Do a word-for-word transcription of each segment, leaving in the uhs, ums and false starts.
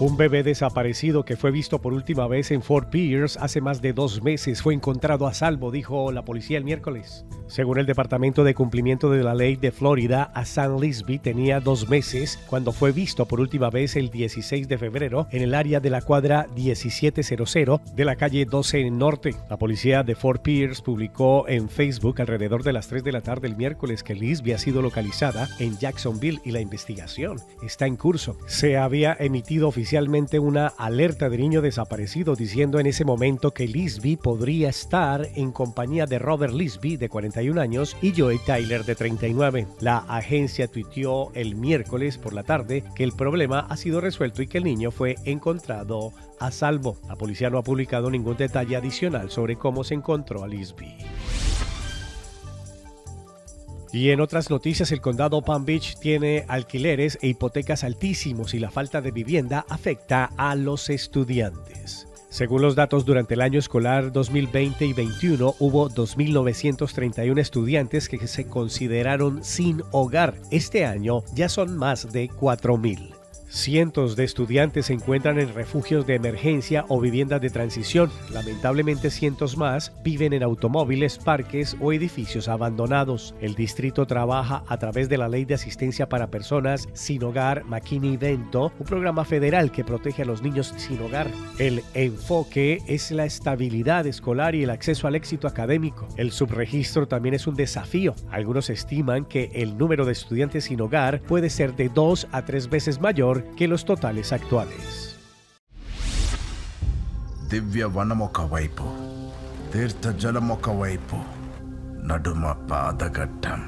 Un bebé desaparecido que fue visto por última vez en Fort Pierce hace más de dos meses fue encontrado a salvo, dijo la policía el miércoles. Según el Departamento de Cumplimiento de la Ley de Florida, Azzan Lisby tenía dos meses cuando fue visto por última vez el dieciséis de febrero en el área de la cuadra diecisiete cero cero de la calle doce Norte. La policía de Fort Pierce publicó en Facebook alrededor de las tres de la tarde el miércoles que Lisby ha sido localizada en Jacksonville y la investigación está en curso. Se había emitido oficialmente Inicialmente una alerta de niño desaparecido diciendo en ese momento que Lisby podría estar en compañía de Robert Lisby, de cuarenta y un años, y Joy Tyler, de treinta y nueve. La agencia tuiteó el miércoles por la tarde que el problema ha sido resuelto y que el niño fue encontrado a salvo. La policía no ha publicado ningún detalle adicional sobre cómo se encontró a Lisby. Y en otras noticias, el condado Palm Beach tiene alquileres e hipotecas altísimos y la falta de vivienda afecta a los estudiantes. Según los datos, durante el año escolar dos mil veinte y veintiuno hubo dos mil novecientos treinta y uno estudiantes que se consideraron sin hogar. Este año ya son más de cuatro mil. Cientos de estudiantes se encuentran en refugios de emergencia o viviendas de transición. Lamentablemente, cientos más viven en automóviles, parques o edificios abandonados. El distrito trabaja a través de la Ley de Asistencia para Personas Sin Hogar McKinney-Vento, un programa federal que protege a los niños sin hogar. El enfoque es la estabilidad escolar y el acceso al éxito académico. El subregistro también es un desafío. Algunos estiman que el número de estudiantes sin hogar puede ser de dos a tres veces mayor que los totales actuales. దివ్య వనమొక వైపు తీర్థ జలమొక వైపు నడుమ పాదగట్టం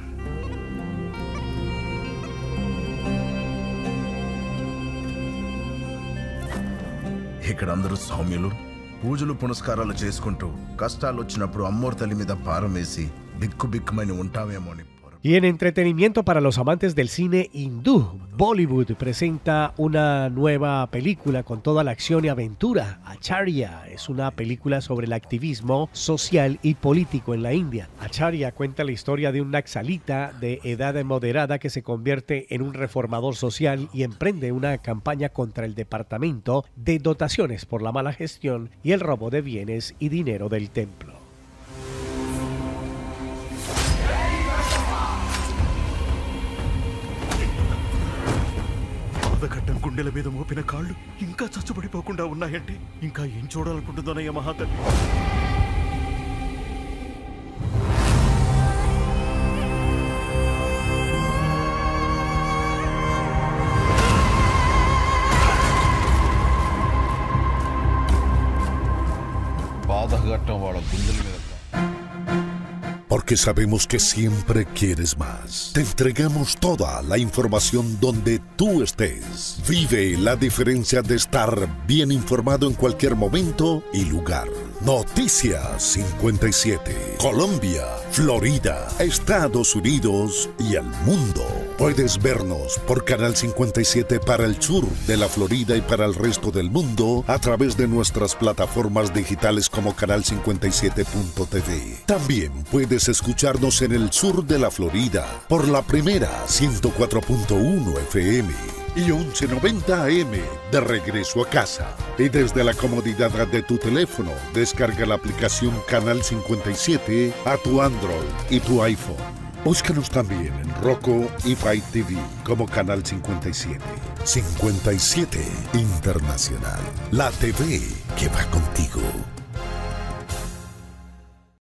ఇక్కడ అందరూ సౌమ్యులు పూజలు పునస్కారాలు చేసుకుంటూ కష్టాలు వచ్చినప్పుడు అమ్మోర్ తల్లి మీద భారం వేసి బిక్కు బిక్కుమని ఉంటావేమోని. Y en entretenimiento para los amantes del cine hindú, Bollywood presenta una nueva película con toda la acción y aventura. Acharya es una película sobre el activismo social y político en la India. Acharya cuenta la historia de un naxalita de edad moderada que se convierte en un reformador social y emprende una campaña contra el departamento de dotaciones por la mala gestión y el robo de bienes y dinero del templo. గుండెల మీద మోపిన కాళ్ళు ఇంకా చచ్చుబడిపోకుండా ఉన్నాయంటే ఇంకా ఏం చూడాలనుకుంటుందోనయ్య మహాతల్లి. బాధగట్టం వాళ్ళ గుండెల మీద. Porque sabemos que siempre quieres más. Te entregamos toda la información donde tú estés. Vive la diferencia de estar bien informado en cualquier momento y lugar. Noticias cincuenta y siete. Colombia, Florida, Estados Unidos y el mundo. Puedes vernos por Canal cincuenta y siete para el sur de la Florida y para el resto del mundo a través de nuestras plataformas digitales como Canal cincuenta y siete punto t v. También puedes escucharnos en el sur de la Florida por la primera ciento cuatro punto uno F M y once noventa A M de regreso a casa. Y desde la comodidad de tu teléfono, descarga la aplicación Canal cincuenta y siete a tu Android y tu iPhone. Búscanos también en Roku y Fire T V como Canal cincuenta y siete. cincuenta y siete Internacional, la T V que va contigo.